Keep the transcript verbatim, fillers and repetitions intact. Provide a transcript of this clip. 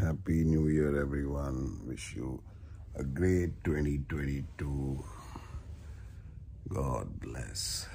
Happy New Year, everyone. Wish you a great twenty twenty-two. God bless.